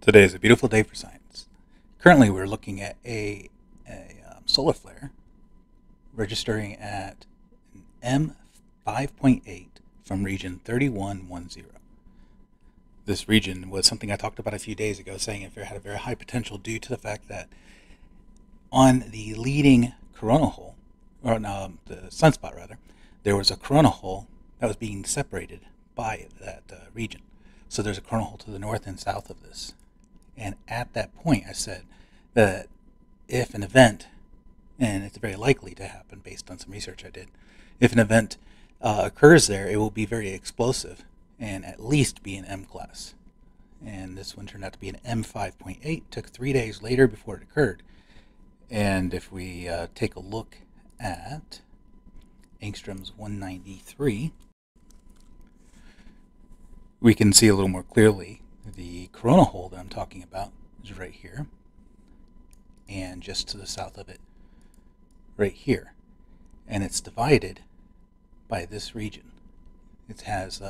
Today is a beautiful day for science. Currently, we're looking at a solar flare registering at an M5.8 from Region 3110. This region was something I talked about a few days ago, saying it had a very high potential due to the fact that on the leading corona hole, or no, the sunspot rather, there was a corona hole that was being separated by that region. So there's a corona hole to the north and south of this. And at that point, I said that if an event, and it's very likely to happen based on some research I did, if an event occurs there, it will be very explosive and at least be an M class. And this one turned out to be an M5.8, took 3 days later before it occurred. And if we take a look at Angstrom's 193, we can see a little more clearly the corona hole that I'm talking about is right here, and just to the south of it right here, and it's divided by this region. It has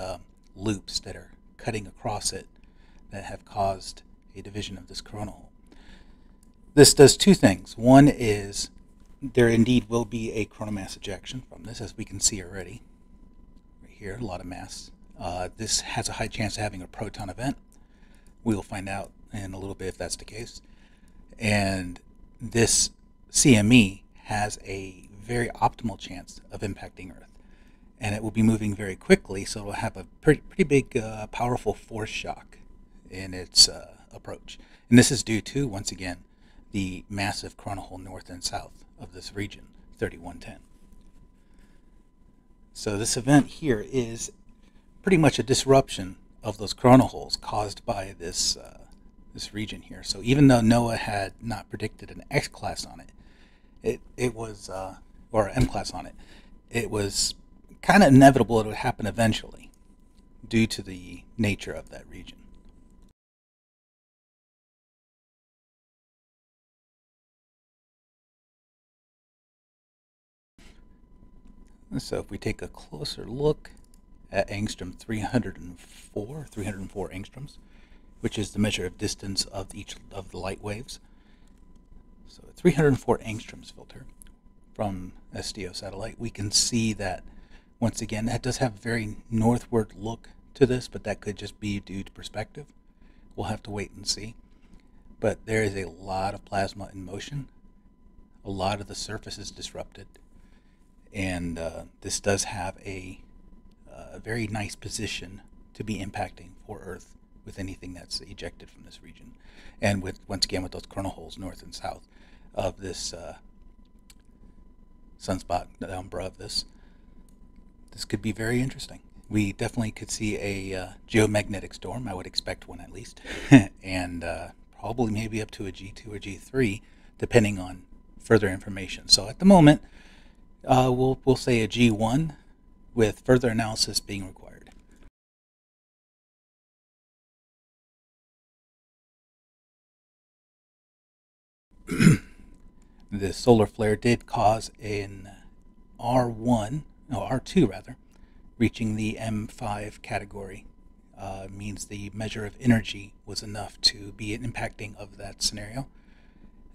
loops that are cutting across it that have caused a division of this corona hole. This does two things. One is there indeed will be a corona mass ejection from this, as we can see already right here, a lot of mass. This has a high chance of having a proton event. We'll find out in a little bit if that's the case. And this CME has a very optimal chance of impacting Earth. And it will be moving very quickly, so it will have a pretty big, powerful force shock in its approach. And this is due to, once again, the massive corona hole north and south of this region, 3110. So this event here is pretty much a disruption of those corona holes caused by this this region here. So even though NOAA had not predicted an X class on it, it was or M class on it, it was kind of inevitable it would happen eventually, due to the nature of that region. So if we take a closer look at angstrom 304 angstroms, which is the measure of distance of each of the light waves. So a 304 angstroms filter from SDO satellite, we can see that, once again, that does have a very northward look to this, but that could just be due to perspective. We'll have to wait and see. But there is a lot of plasma in motion. A lot of the surface is disrupted. And this does have a very nice position to be impacting for Earth with anything that's ejected from this region, and with, once again, with those corona holes north and south of this sunspot, the umbra of this could be very interesting. We definitely could see a geomagnetic storm. I would expect one, at least. And probably maybe up to a G2 or G3, depending on further information. So at the moment, we'll say a G1 with further analysis being required. The solar flare did cause an R2 reaching the M5 category. Means the measure of energy was enough to be an impacting of that scenario.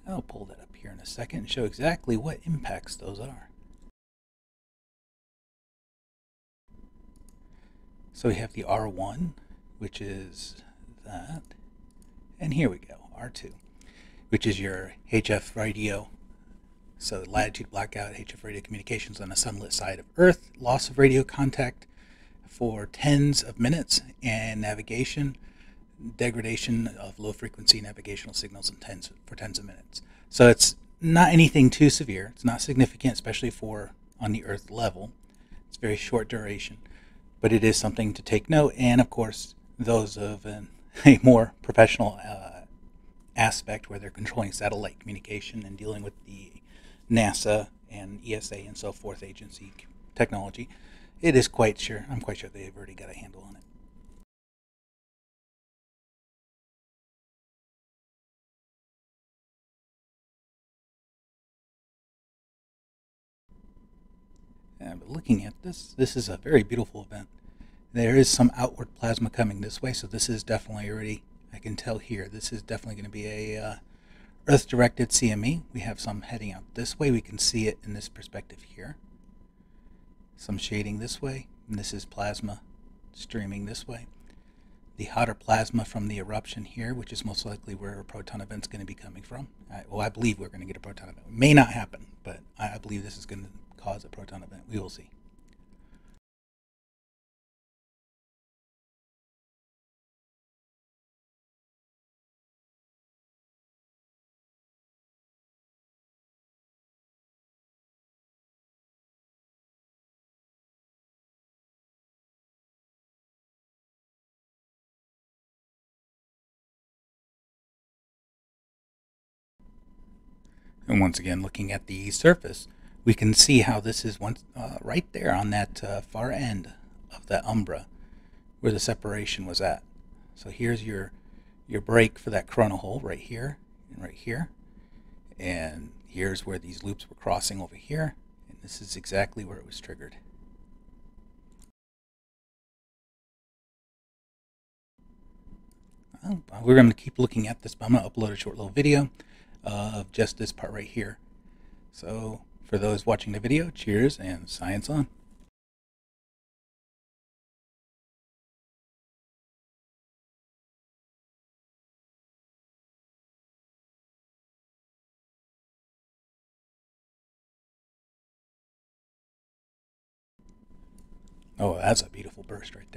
I'll pull that up here in a second and show exactly what impacts those are. So we have the R1, which is that, and here we go, R2, which is your HF radio, so latitude blackout, HF radio communications on the sunlit side of Earth, loss of radio contact for tens of minutes, and navigation, degradation of low-frequency navigational signals in tens of minutes. So it's not anything too severe. It's not significant, especially for on the Earth level. It's very short duration. But it is something to take note, and of course, those of a more professional aspect where they're controlling satellite communication and dealing with the NASA and ESA and so forth agency technology, it is quite sure, I'm quite sure they've already got a handle on it. But looking at this is a very beautiful event. There is some outward plasma coming this way, so this is definitely already, I can tell here this is definitely going to be a Earth-directed CME. We have some heading out this way. We can see it in this perspective here. Some shading this way, and this is plasma streaming this way. The hotter plasma from the eruption here, which is most likely where a proton event's going to be coming from. I believe we're going to get a proton event. It may not happen, but I believe this is going to cause a proton event. We will see. And once again, looking at the surface, we can see how this is once right there on that far end of that umbra where the separation was at. So here's your break for that coronal hole right here and right here. And here's where these loops were crossing over here. And this is exactly where it was triggered. Well, we're going to keep looking at this, but I'm going to upload a short little video of just this part right here. So for those watching the video, cheers and science on. Oh, that's a beautiful burst right there.